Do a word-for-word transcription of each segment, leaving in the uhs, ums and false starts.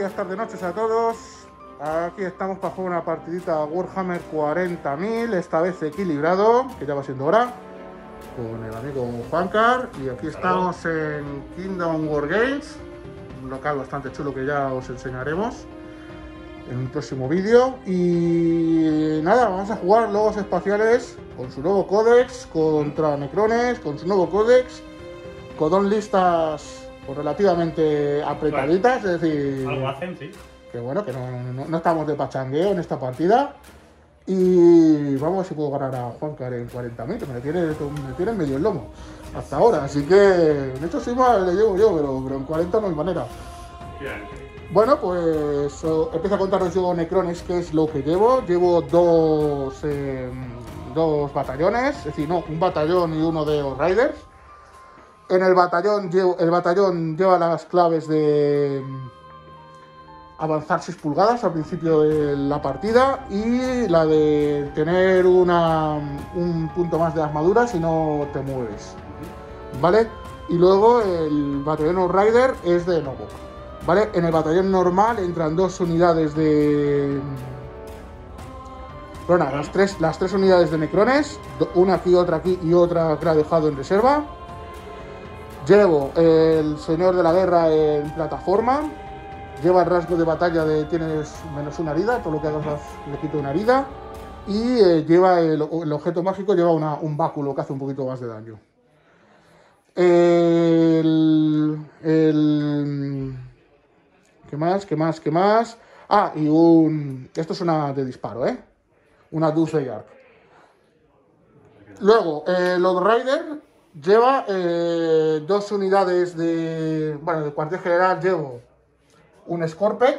días, tarde, noches a todos. Aquí estamos para jugar una partidita Warhammer cuarenta mil, esta vez equilibrado, que ya va siendo hora, con el amigo Juancar. Y aquí estamos en Kingdom Wargames, un local bastante chulo que ya os enseñaremos en un próximo vídeo. Y nada, vamos a jugar Lobos Espaciales con su nuevo códex, contra Necrones con su nuevo códex, con dos listas relativamente apretaditas, es decir... Algo hacen, sí. Que bueno, que no, no, no estamos de pachangueo en esta partida. Y vamos a ver si puedo ganar a Juancar en cuarenta mil, que me tiene, me tiene medio el lomo hasta ahora. Así que, de hecho, sí más le llevo yo, pero, pero en cuarenta no hay manera. Bueno, pues empiezo a contaros yo Necrones, que es lo que llevo. Llevo dos, eh, dos batallones, es decir, no, un batallón y uno de Riders. En el batallón, llevo, el batallón lleva las claves de... avanzar seis pulgadas al principio de la partida y la de tener una, un punto más de armadura si no te mueves, ¿vale? Y luego el batallón Rider es de Novo, ¿vale? En el batallón normal entran dos unidades de... Bueno, las tres, las tres unidades de Necrones, una aquí, otra aquí y otra que la he dejado en reserva. Llevo el Señor de la Guerra en plataforma. Lleva el rasgo de batalla de tienes menos una herida, todo lo que hagas le quito una herida. Y eh, lleva el, el objeto mágico, lleva una, un báculo que hace un poquito más de daño. El, el, ¿Qué más? ¿Qué más? ¿Qué más? Ah, y un... Esto es una de disparo, ¿eh? Una Dulce Yark. Luego, el Lord Rider lleva eh, dos unidades de... Bueno, de cuartel general llevo... un Scorpec,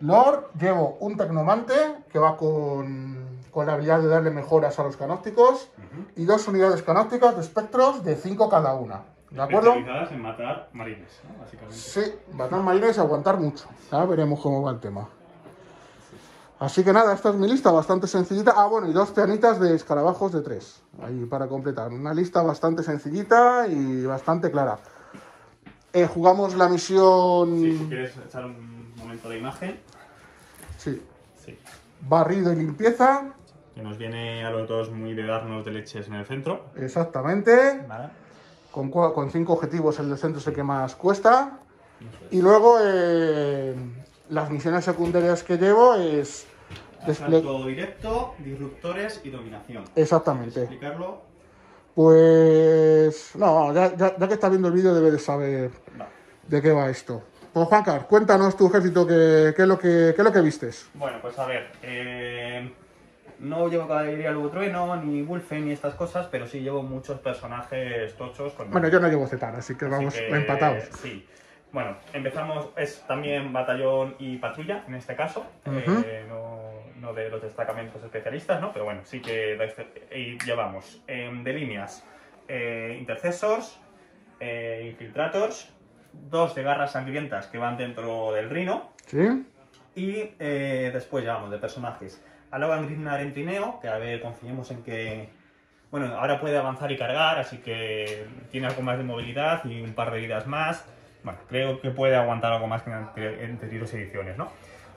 Lord, llevo un Tecnomante, que va con, con la habilidad de darle mejoras a los canópticos, uh-huh. y dos unidades canópticas de espectros de cinco cada una, ¿de acuerdo? Especializadas en matar marines, ¿no? Básicamente. Sí, matar marines y aguantar mucho, ahora veremos cómo va el tema. Así que nada, esta es mi lista, bastante sencillita. Ah, bueno, y dos pianitas de escarabajos de tres, ahí para completar. Una lista bastante sencillita y bastante clara. Eh, jugamos la misión... Sí, si quieres echar un momento de imagen. Sí. sí. Barrido y limpieza. Que nos viene a los dos muy de darnos de leches en el centro. Exactamente. Vale. Con, con cinco objetivos, el del centro es el que más cuesta. Es. Y luego eh, las misiones secundarias que llevo es... Asalto directo, disruptores y dominación. Exactamente. Explicarlo. Pues... No, ya, ya, ya que estás viendo el vídeo debes de saber no. de qué va esto. Pues Juancar, cuéntanos tu ejército, qué es lo que, que, que vistes. Bueno, pues a ver, eh, no llevo caballería luego trueno, ni Wolfen, ni estas cosas, pero sí llevo muchos personajes tochos. Con... Bueno, yo no llevo Zetar, así que así vamos que, empatados. Sí. Bueno, empezamos, es también batallón y patrulla, en este caso. Uh -huh. eh, no... de los destacamentos especialistas, ¿no? Pero bueno, sí que llevamos eh, de líneas eh, intercesors, eh, infiltrators, dos de garras sangrientas que van dentro del rino. ¿Sí? Y eh, después llevamos de personajes a Logan Grimnar en trineo, que a ver, confiemos en que... Bueno, ahora puede avanzar y cargar, así que tiene algo más de movilidad y un par de vidas más. Bueno, creo que puede aguantar algo más que entre tiros y ediciones, ¿no?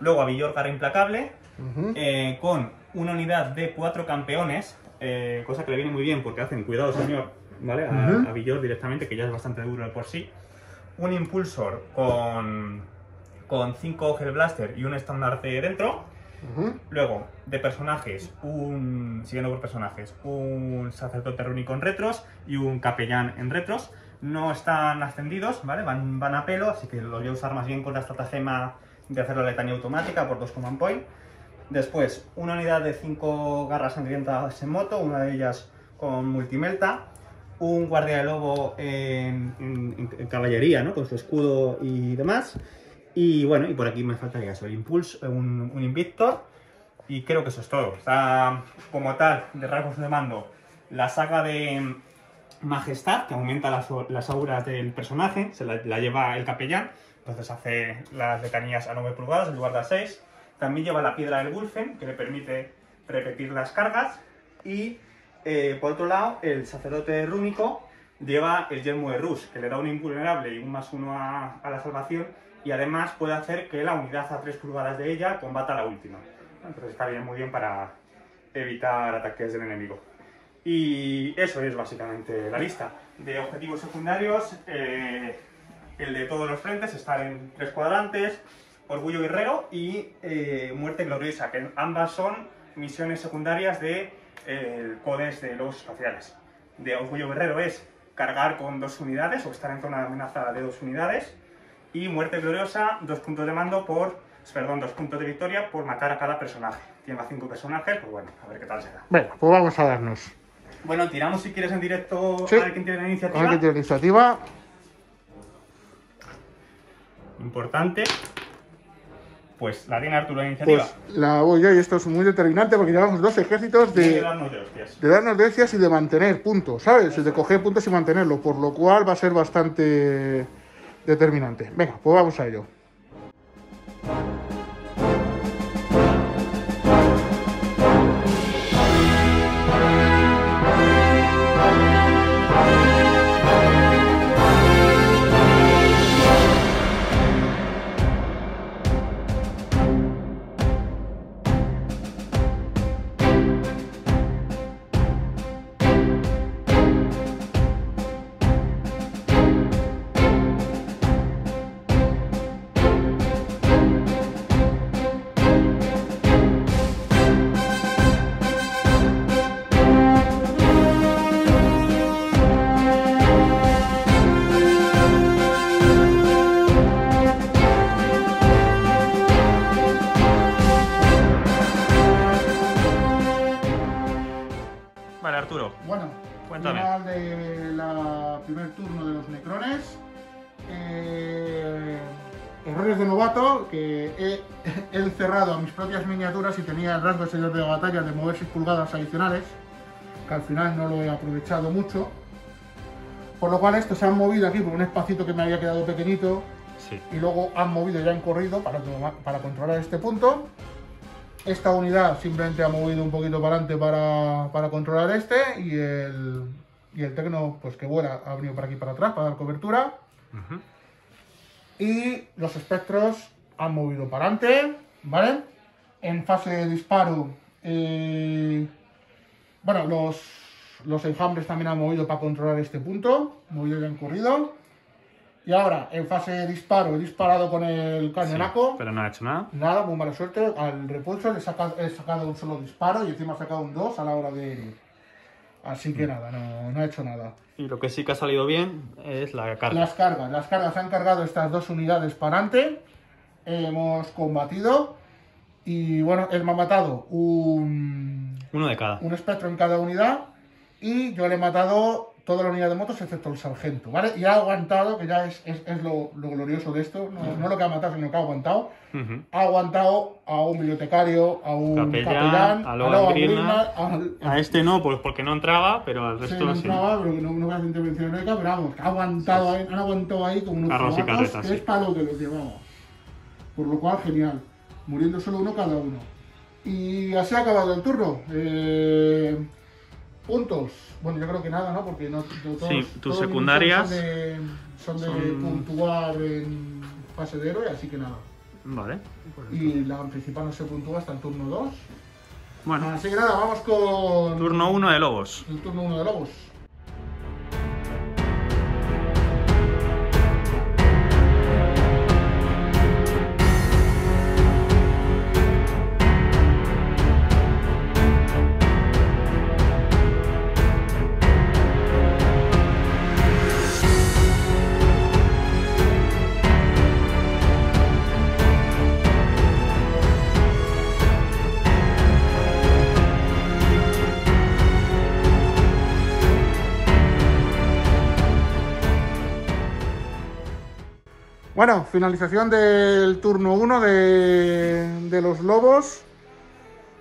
Luego a Bjorn el Implacable, uh-huh. eh, con una unidad de cuatro campeones, eh, cosa que le viene muy bien porque hacen cuidado, señor, ¿vale? A, uh-huh. a Bjorn directamente, que ya es bastante duro de por sí. Un impulsor con, con cinco Hellblaster y un estandarte dentro. Uh-huh. Luego, de personajes, un siguiendo por personajes, un sacerdote rúnico en retros y un capellán en retros. No están ascendidos, ¿vale? Van, van a pelo, así que los voy a usar más bien con la estratagema de hacer la letanía automática por dos command point. Después, una unidad de cinco garras sangrientas en moto, una de ellas con multimelta, un guardia de lobo en, en, en caballería, ¿no? Con su escudo y demás. Y bueno, y por aquí me falta ya eso, el impulse, un, un invictor, y creo que eso es todo. Está como tal, de rasgos de mando, la saga de majestad, que aumenta las, las auras del personaje, se la, la lleva el capellán. Entonces hace las letanías a nueve pulgadas en lugar de a seis. También lleva la piedra del Wolfen, que le permite repetir las cargas. Y eh, por otro lado, el sacerdote rúnico lleva el yelmo de Rus, que le da un invulnerable y un más uno a, a la salvación. y además puede hacer que la unidad a tres pulgadas de ella combata la última. Entonces está bien, muy bien para evitar ataques del enemigo. Y eso es básicamente la lista. De objetivos secundarios, eh, el de todos los frentes, estar en tres cuadrantes, Orgullo Guerrero y eh, Muerte Gloriosa, que ambas son misiones secundarias del eh, Codex de los Espaciales. De Orgullo Guerrero es cargar con dos unidades o estar en zona de amenaza de dos unidades, y Muerte Gloriosa, dos puntos de mando por... Perdón, dos puntos de victoria por matar a cada personaje. Tiene más cinco personajes, pues bueno, a ver qué tal será. Bueno, pues vamos a darnos. Bueno, tiramos si quieres en directo, sí, a ver quién tiene la iniciativa. A ver quién tiene la iniciativa. Importante. Pues la tiene Arturo la iniciativa. Pues la voy yo, y esto es muy determinante porque llevamos dos ejércitos de, de, darnos, de, hostias. de darnos de hostias y de mantener puntos, ¿sabes? Eso. De coger puntos y mantenerlo, por lo cual va a ser bastante determinante. Venga, pues vamos a ello. Miniaturas y tenía el rasgo de señor de batalla de mover seis pulgadas adicionales, que al final no lo he aprovechado mucho, por lo cual esto se han movido aquí por un espacito que me había quedado pequeñito, sí, y luego han movido y han corrido para, para controlar este punto. Esta unidad simplemente ha movido un poquito para adelante para, para controlar este, y el, y el tecno, pues que vuela, ha venido para aquí para atrás para dar cobertura. Uh-huh. Y los espectros han movido para adelante, ¿vale? En fase de disparo, eh, bueno, los, los enjambres también han movido para controlar este punto, movido y han corrido. Y ahora, en fase de disparo, he disparado con el cañonaco. Sí, pero no ha hecho nada. Nada, muy mala suerte. Al repulso le he sacado, he sacado un solo disparo y encima he sacado un dos a la hora de... Así que nada, no, no ha hecho nada. Y lo que sí que ha salido bien es la carga. Las cargas, las cargas han cargado estas dos unidades para adelante. Hemos combatido. Y bueno, él me ha matado un... Uno de cada. Un espectro en cada unidad. Y yo le he matado toda la unidad de motos excepto el sargento, ¿vale? Y ha aguantado, que ya es, es, es lo, lo glorioso de esto. No, uh-huh, no lo que ha matado, sino que ha aguantado. Uh-huh. Ha aguantado a un bibliotecario, a un capellán, capellán a Logan Grimnar. A, a este no, pues porque no entraba, pero al resto sí. No entraba, pero que no, no era intervención heroica, pero vamos, que ha aguantado, sí, ahí, han aguantado ahí como unos carros y carretas, que sí, es para lo que los llevamos. Por lo cual, genial. Muriendo solo uno cada uno. Y así ha acabado el turno. Eh, puntos. Bueno, yo creo que nada, ¿no? Porque no, todos, sí, tus todos secundarias son de, son de son... puntuar en fase de héroe, así que nada. Vale. Y la principal no se puntúa hasta el turno dos. Bueno. Así que nada, vamos con... Turno uno de Lobos. El turno uno de Lobos. Bueno, finalización del turno uno de, de los Lobos.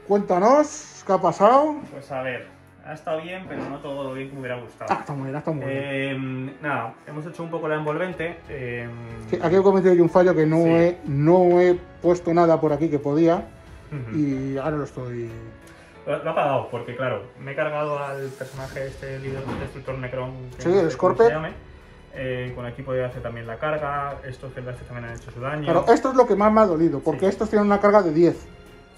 Cuéntanos, ¿qué ha pasado? Pues a ver, ha estado bien, pero no todo lo bien que me hubiera gustado. Ah, está muy bien, está muy eh, bien. Nada, hemos hecho un poco la envolvente. Eh... Sí, aquí he cometido yo un fallo que no, sí, he, no he puesto nada por aquí que podía. Uh-huh. Y ahora lo estoy... Lo, lo ha pagado, porque claro, me he cargado al personaje este, líder del destructor Necron. Sí, el Scorpio. Eh, con aquí podría hacer también la carga. Estos celdas también han hecho su daño. Claro, esto es lo que más me ha dolido, porque sí. estos tienen una carga de diez.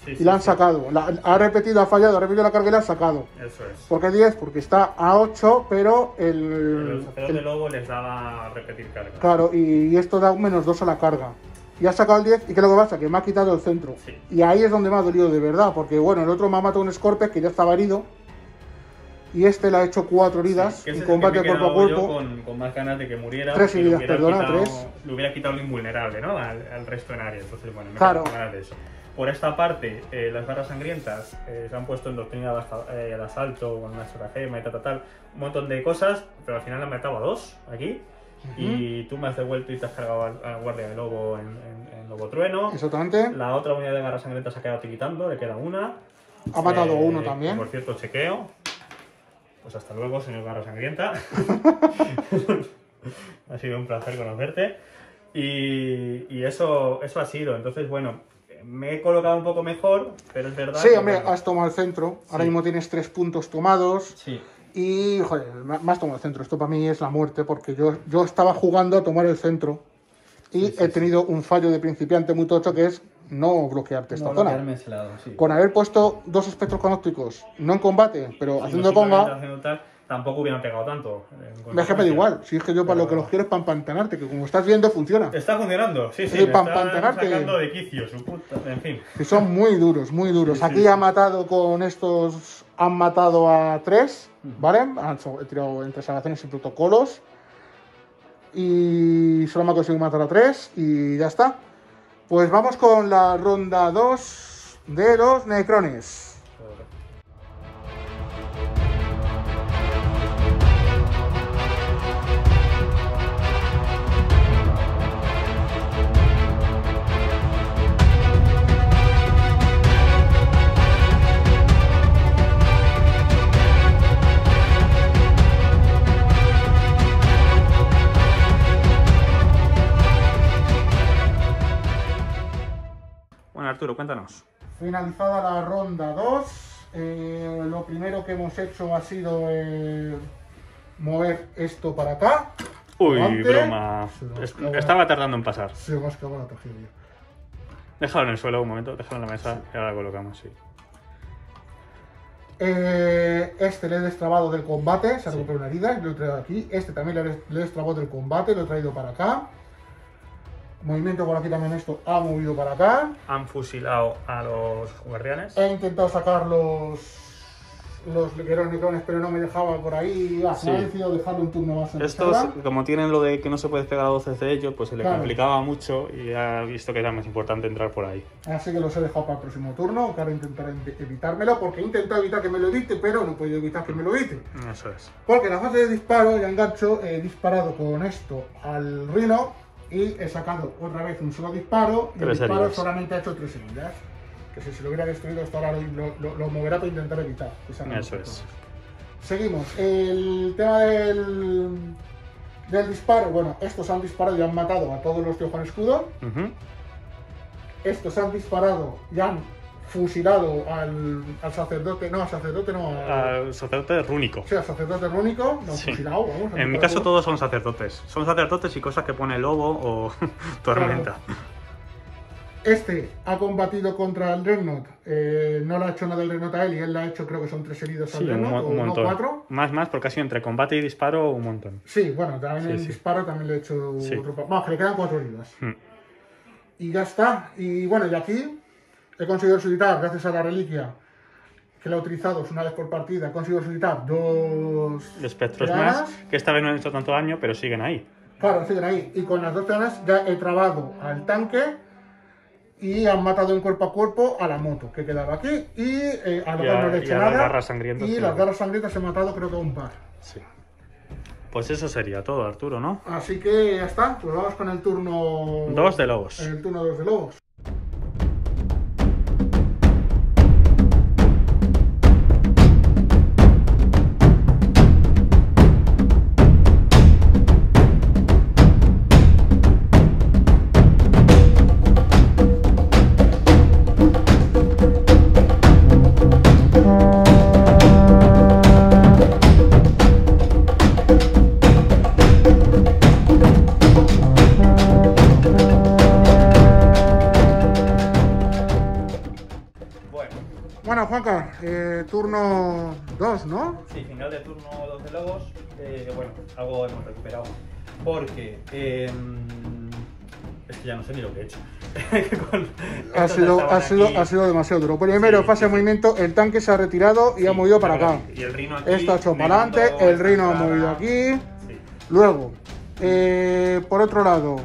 Sí, y sí, la han sí. sacado. La, ha repetido, ha fallado, ha repetido la carga y la han sacado. Eso es. ¿Por qué diez? Porque está a ocho, pero el... El, el de lobo les daba repetir carga. Claro, y, y esto da un menos dos a la carga. Y ha sacado el diez, y ¿qué es lo que pasa? Que me ha quitado el centro. Sí. Y ahí es donde me ha dolido de verdad, porque bueno, el otro me ha matado un Scorpio que ya estaba herido. Y este le ha hecho cuatro heridas sí, en combate cuerpo a cuerpo. Con, con más ganas de que muriera. Tres heridas, perdona, quitado, tres. Le hubiera quitado lo invulnerable, ¿no? Al, al resto en área. Entonces, bueno, me claro. ganas de eso. Por esta parte, eh, las barras sangrientas eh, se han puesto en doctrina eh, al asalto, con una estratagema y tal, tal, tal. Un montón de cosas, pero al final han matado a dos aquí. Uh-huh. Y tú me has devuelto y te has cargado al, al guardia de lobo en, en, en Lobo Trueno. Exactamente. La otra unidad de barras sangrientas se ha quedado tiquitando, le queda una. Ha eh, matado uno también. Por cierto, chequeo. Pues hasta luego, señor Barra Sangrienta. Ha sido un placer conocerte. Y, y eso, eso ha sido. Entonces, bueno, me he colocado un poco mejor, pero es verdad. Sí, que hombre, bueno. has tomado el centro. Sí. Ahora mismo tienes tres puntos tomados. Sí. Y, joder, me has tomado el centro. Esto para mí es la muerte, porque yo, yo estaba jugando a tomar el centro. Y sí, sí, he tenido sí. un fallo de principiante muy tocho, que es no bloquearte esta no zona. Ese lado, sí. Con haber puesto dos espectros canópticos, no en combate, pero sí, haciendo conga, haciendo tal, tampoco hubieran pegado tanto. Me da igual, si es que yo pero... para lo que los quiero es para empantanarte, que como estás viendo funciona. Está funcionando, sí, sí. Para empantanarte. Sacando de quicio, su puta. En fin. Que son muy duros, muy duros. Sí, Aquí sí, ha sí. matado con estos, han matado a tres, ¿vale? Han tirado entre salvaciones y protocolos. Y solo me ha conseguido matar a tres y ya está. Pues vamos con la ronda dos de los Necrones. Arturo, cuéntanos. Finalizada la ronda dos, eh, lo primero que hemos hecho ha sido eh, mover esto para acá. Uy, antes, broma. Es, estaba tardando en pasar. Se me ha escapado la tragedia. Déjalo en el suelo un momento, déjalo en la mesa sí. y ahora lo colocamos. Sí. Eh, este le he destrabado del combate, se ha recuperado sí. una herida, lo he traído aquí. Este también le he destrabado del combate, lo he traído para acá. Movimiento por aquí también, esto ha movido para acá. Han fusilado a los guardianes. He intentado sacar los los necrones, pero no me dejaba por ahí. Ah, sí. Me he decidido dejarlo un turno más en Estos, como tienen lo de que no se puede pegar a doce de ellos, pues se le claro. complicaba mucho y ha visto que era más importante entrar por ahí. Así que los he dejado para el próximo turno, que ahora intentaré evitármelo, porque he intentado evitar que me lo evite, pero no he podido evitar que me lo evite. Eso es. Porque en la fase de disparo y engancho he disparado con esto al rino. Y he sacado otra vez un solo disparo, y el disparo heridas. solamente ha hecho tres heridas. Que si se lo hubiera destruido hasta ahora lo, lo, lo moverá para intentar evitar. Eso es. Seguimos. El tema del, del disparo. Bueno, estos han disparado y han matado a todos los que ojan escudo. Uh-huh. Estos han disparado y han fusilado al, al sacerdote, no, al sacerdote no, al, al sacerdote rúnico. Sí, al sacerdote rúnico, no, sí. fusilado, vamos. En mi caso todo. todos son sacerdotes, son sacerdotes y cosas que pone Lobo o Tormenta. Claro. Este ha combatido contra el Dreadnought, eh, no le ha hecho nada el Dreadnought a él y él le ha hecho, creo que son tres heridos sí, al Dreadnought, un, un o montón. No, cuatro. Más, más, porque ha sido entre combate y disparo un montón. Sí, bueno, también sí, el sí. disparo también le he hecho sí. otro... Vamos, que le quedan cuatro heridas. Hmm. Y ya está, y bueno, y aquí... He conseguido resucitar, gracias a la reliquia que la he utilizado una vez por partida, he conseguido resucitar dos espectros teanas. más, que esta vez no han hecho tanto daño, pero siguen ahí. Claro, siguen ahí. Y con las dos teanas ya he trabado al tanque y han matado en cuerpo a cuerpo a la moto que quedaba aquí. Y eh, a, y a, no le he hecho y a nada, las garras sangrientas. Y sí. las garras sangrientas he matado, creo que a un par. Sí. Pues eso sería todo, Arturo, ¿no? Así que ya está, pues vamos con el turno dos de Lobos. El turno dos de Lobos. final de turno dos de Lobos, eh, bueno, algo hemos recuperado. Porque eh, es que ya no sé ni lo que he hecho. ha, sido, ha, sido, ha sido demasiado duro. Primero, sí, fase sí. de movimiento, el tanque se ha retirado y sí, ha movido para acá. Y el rino aquí. Esto ha hecho para adelante, el rino ha movido aquí. Sí. Luego, eh, por otro lado...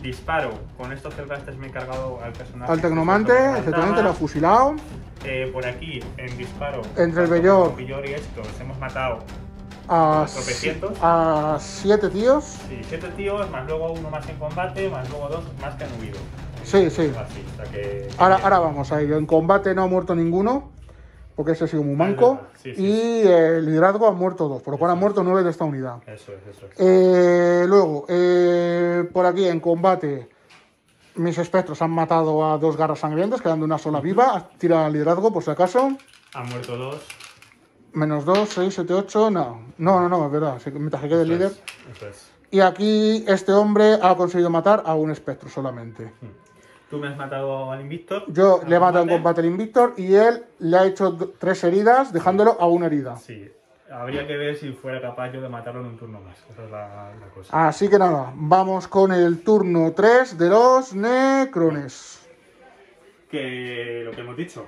Disparo. Con estos celbrastes me he cargado al personaje. Al tecnomante, efectivamente lo ha fusilado. Eh, por aquí, en disparo. Entre el Bellor. El Bellor y estos, hemos matado a siete tíos. Sí, siete tíos, más luego uno más en combate, más luego dos más que han huido. Sí, sí. Así, o sea que... ahora, ahora vamos a ello. En combate no ha muerto ninguno, porque ese ha sido muy manco. Sí, sí. Y el eh, liderazgo han muerto dos, por lo cual han muerto nueve de esta unidad. Eso es, eso es. Eh, luego, eh, por aquí en combate, mis espectros han matado a dos garras sangrientas, quedando una sola viva. Tira liderazgo, por si acaso. Han muerto dos. Menos dos, seis, siete, ocho, no. No, no, no, es verdad, mientras que quede el líder. Eso es. Y aquí este hombre ha conseguido matar a un espectro solamente. Tú me has matado al Invictor. Yo le he matado en combate al Invictor y él le ha hecho tres heridas, dejándolo a una herida. Sí, habría que ver si fuera capaz yo de matarlo en un turno más. Esa es la, la cosa. Así que nada, vamos con el turno tres de los Necrones. Que lo que hemos dicho.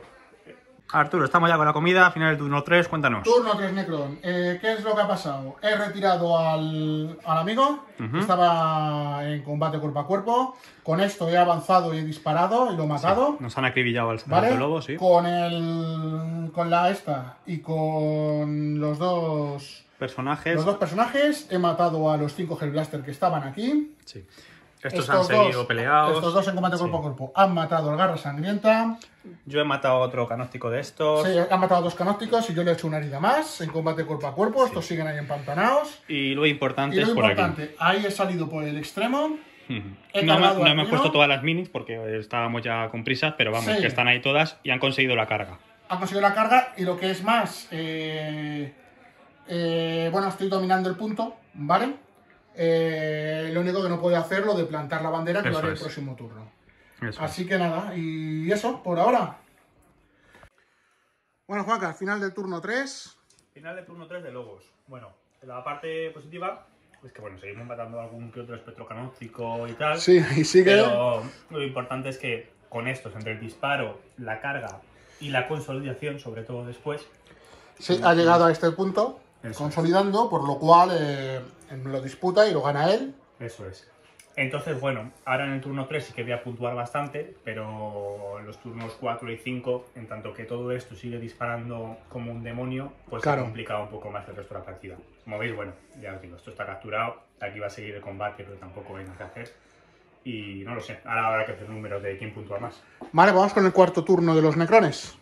Arturo, estamos ya con la comida, final del turno tres, cuéntanos. Turno tres, Necron. Eh, ¿Qué es lo que ha pasado? He retirado al, al amigo, uh-huh. Estaba en combate cuerpo a cuerpo. Con esto he avanzado y he disparado y lo he matado. Sí. Nos han acribillado al ¿Vale? lobo, sí. Con, el, con la esta y con los dos personajes. Los dos personajes he matado a los cinco Hellblaster que estaban aquí. Sí. Estos, estos han seguido dos, peleados. Estos dos en combate sí. cuerpo a cuerpo han matado al Garra Sangrienta. Yo he matado a otro canóptico de estos. Sí, han matado a dos canópticos y yo le he hecho una herida más en combate cuerpo a cuerpo. Estos sí. siguen ahí empantanados. Y lo importante y lo es importante, por aquí. Ahí he salido por el extremo. He no no hemos puesto todas las minis porque estábamos ya con prisas, pero vamos, sí. que están ahí todas y han conseguido la carga. Han conseguido la carga y lo que es más, eh, eh, bueno, estoy dominando el punto, ¿vale? Eh, lo único que no puedo hacer lo de plantar la bandera que lo haré el próximo turno. Eso Así es. que nada, y eso por ahora. Bueno, Juanca, final del turno tres. Final del turno tres de Lobos. Bueno, la parte positiva es que bueno, seguimos matando algún que otro espectro canóptico y tal. Sí, y sí que... Pero lo importante es que con estos, entre el disparo, la carga y la consolidación, sobre todo después... Sí, ha llegado a este punto. Eso consolidando, es. por lo cual eh, lo disputa y lo gana él. Eso es. Entonces, bueno, ahora en el turno tres sí que voy a puntuar bastante, pero en los turnos cuatro y cinco, en tanto que todo esto sigue disparando como un demonio, pues claro. se complica un poco más el resto de la partida. Como veis, bueno, ya os digo, esto está capturado, aquí va a seguir el combate, pero tampoco hay nada que hacer. Y no lo sé, ahora habrá que hacer números de quién puntúa más. Vale, vamos con el cuarto turno de los Necrones.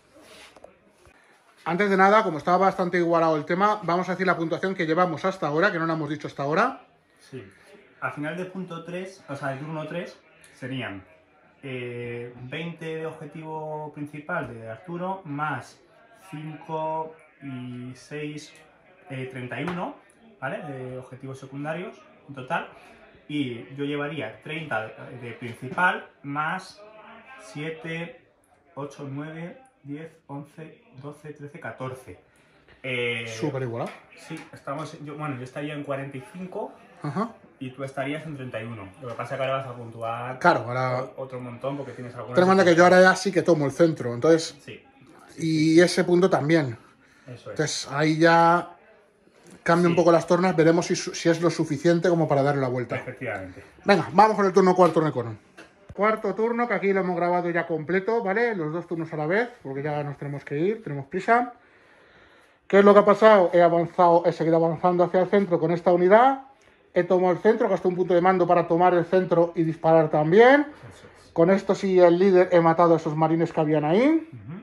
Antes de nada, como estaba bastante igualado el tema, vamos a decir la puntuación que llevamos hasta ahora, que no la hemos dicho hasta ahora. Sí. Al final del punto tres, o sea, del turno tres, serían eh, veinte de objetivo principal de Arturo, más cinco y seis, eh, treinta y uno, ¿vale? De objetivos secundarios en total. Y yo llevaría treinta de principal, más siete, ocho, nueve, diez, once, doce, trece, catorce. Eh, Súper igualado. Sí, estamos, yo, bueno, yo estaría en cuarenta y cinco. Ajá. Y tú estarías en treinta y uno. Lo que pasa es que ahora vas a puntuar claro, ahora... otro montón porque tienes alguna... Te que yo ahora ya sí que tomo el centro, entonces... Sí. sí y sí. ese punto también. Eso es. Entonces ahí ya cambia sí. un poco las tornas, veremos si, si es lo suficiente como para darle la vuelta. Efectivamente. Venga, vamos con el turno cuarto, Necron. Cuarto turno, que aquí lo hemos grabado ya completo, ¿vale? Los dos turnos a la vez, porque ya nos tenemos que ir, tenemos prisa. ¿Qué es lo que ha pasado? He avanzado, he seguido avanzando hacia el centro con esta unidad. He tomado el centro, gastado un punto de mando para tomar el centro y disparar también. Es. Con esto sí, el líder, he matado a esos marines que habían ahí. Uh-huh.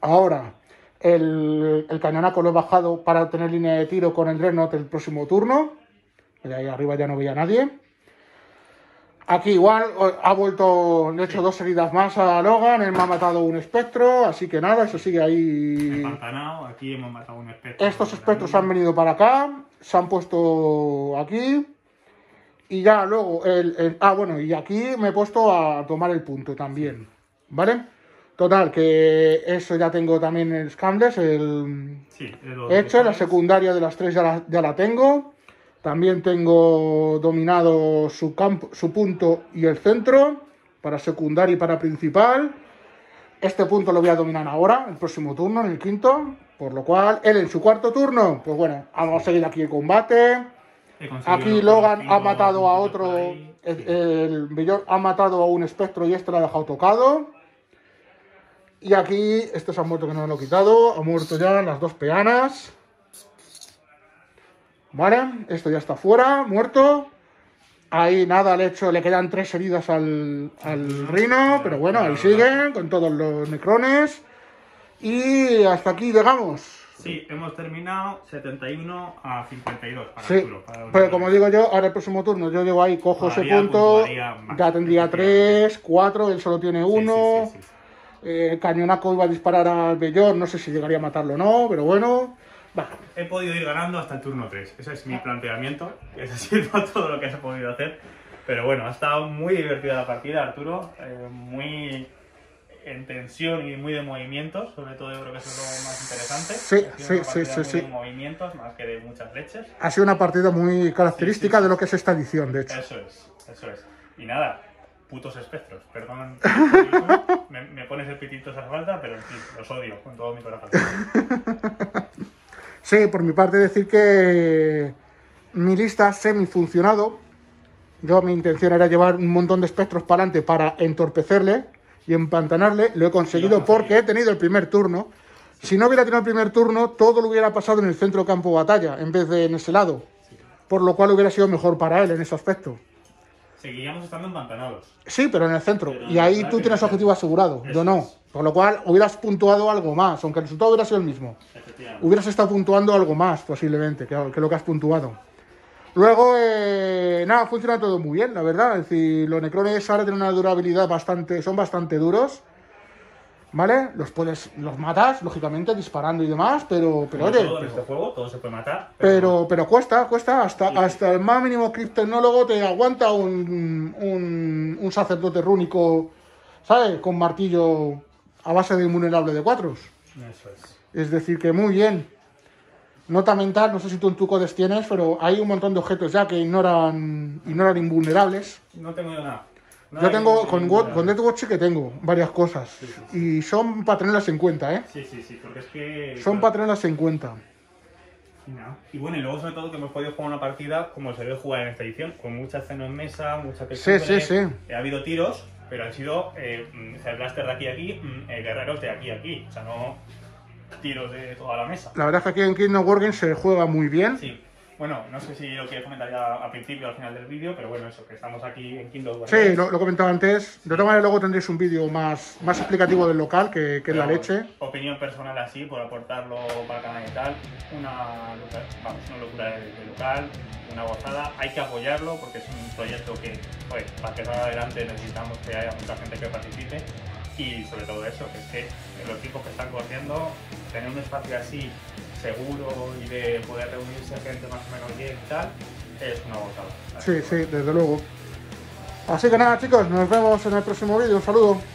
Ahora, el, el cañonaco lo he bajado para tener línea de tiro con el Dreadnought el próximo turno. De ahí arriba ya no veía a nadie. Aquí igual ha vuelto, le he hecho sí. dos heridas más a Logan, él me ha matado un espectro, así que nada, eso sigue ahí... Empantanado, aquí hemos matado un espectro. Estos espectros han venido para acá, se han puesto aquí, y ya luego, el, el... ah bueno, y aquí me he puesto a tomar el punto también, ¿vale? Total, que eso ya tengo también el Scambles, el sí, hecho, la secundaria de las tres ya la, ya la tengo. También tengo dominado su, campo, su punto y el centro, para secundaria y para principal. Este punto lo voy a dominar ahora, el próximo turno, en el quinto. Por lo cual, él en su cuarto turno, pues bueno, vamos a seguir aquí el combate. Aquí Logan ha matado a otro, el Bjorn ha matado a un espectro y este lo ha dejado tocado. Y aquí, este se ha muerto, que no me lo he quitado. Ha muerto ya las dos peanas. Vale, esto ya está fuera, muerto. Ahí nada, le, hecho, le quedan tres heridas al, al rino. Pero bueno, ahí siguen con todos los necrones. Y hasta aquí llegamos. Sí, hemos terminado setenta y uno a cincuenta y dos para sí, Arturo. Para pero como digo yo, ahora el próximo turno yo llevo ahí, cojo ese punto. Ya tendría tres, cuatro, él solo tiene uno. Sí, sí, sí, sí, sí. Eh, Cañonaco iba a disparar al Bellón, no sé si llegaría a matarlo o no, pero bueno. Va. He podido ir ganando hasta el turno tres, ese es mi planteamiento, eso ha sido todo lo que has podido hacer. Pero bueno, ha estado muy divertida la partida, Arturo, eh, muy en tensión y muy de movimientos, sobre todo yo creo que eso es lo más interesante. Sí, sí, sí, sí, sí. De movimientos más que de muchas leches. Ha sido una partida muy característica sí, sí, de lo que es esta edición, de hecho. Eso es, eso es. Y nada. Putos espectros, perdón, me, me pones el pitito esa falta, pero en fin, los odio con todo mi corazón. Sí, por mi parte decir que mi lista semi-funcionado, yo mi intención era llevar un montón de espectros para adelante para entorpecerle y empantanarle, lo he conseguido no porque he tenido el primer turno. Si no hubiera tenido el primer turno, todo lo hubiera pasado en el centro campo batalla, en vez de en ese lado, por lo cual hubiera sido mejor para él en ese aspecto. Seguiríamos estando empantanados. Sí, pero en el centro. Pero y ahí tú tienes objetivo asegurado. Eso yo no. Es. Por lo cual hubieras puntuado algo más, aunque el resultado hubiera sido el mismo. Hubieras estado puntuando algo más, posiblemente, que, que lo que has puntuado. Luego, eh, nada, funciona todo muy bien, la verdad. Es decir, los necrones ahora tienen una durabilidad bastante... Son bastante duros, ¿vale? Los puedes... Los matas, lógicamente, disparando y demás, pero... Pero, pero oye... Todo en este juego, todo se puede matar. Pero, pero, pero cuesta, cuesta. Hasta, sí, hasta el más mínimo criptecnólogo te aguanta un, un, un sacerdote rúnico, ¿sabes? Con martillo a base de invulnerable de cuatros. Eso es. Es decir, que muy bien. Nota mental, no sé si tú en tu codes tienes, pero hay un montón de objetos ya que ignoran, ignoran invulnerables. No tengo nada. Yo tengo, con, con DEATHWATCH sí que tengo varias cosas, sí, sí, sí. Y son para tenerlas en cuenta, ¿eh? Sí, sí, sí, porque es que... Son claro. para tenerlas en cuenta. No. Y bueno, y luego sobre todo que hemos podido jugar una partida como se debe jugar en esta edición, con mucha escena en mesa, mucha... Sí, sí, sí. Ha habido tiros, pero han sido eh, blaster de aquí a aquí, eh, guerreros de aquí a aquí, o sea, no tiros de toda la mesa. La verdad es que aquí en Kingdom Wargames se juega muy bien. Sí. Bueno, no sé si lo quería comentar ya al principio o al final del vídeo, pero bueno, eso, que estamos aquí en Kingdom Wargames. Sí, lo, lo comentaba antes. De todas maneras, luego tendréis un vídeo más, más explicativo del local, que, que es la leche. Opinión personal así, por aportarlo para el canal y tal. Una, vamos, una locura de, de local, una gozada. Hay que apoyarlo porque es un proyecto que, pues, para que salga adelante necesitamos que haya mucha gente que participe. Y sobre todo eso, que es que los chicos que están corriendo, tener un espacio así seguro y de poder reunirse gente más o menos bien y tal, es una gozada. Sí, sí, desde luego. Así que nada, chicos, nos vemos en el próximo vídeo. Un saludo.